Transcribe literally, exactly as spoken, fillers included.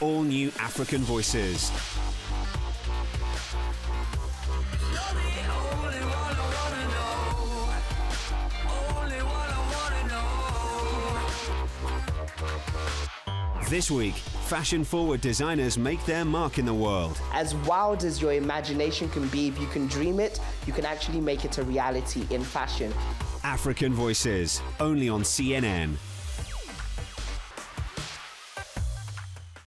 all new African Voices. This week, fashion-forward designers make their mark in the world. As wild as your imagination can be, if you can dream it, you can actually make it a reality in fashion. African Voices, only on C N N.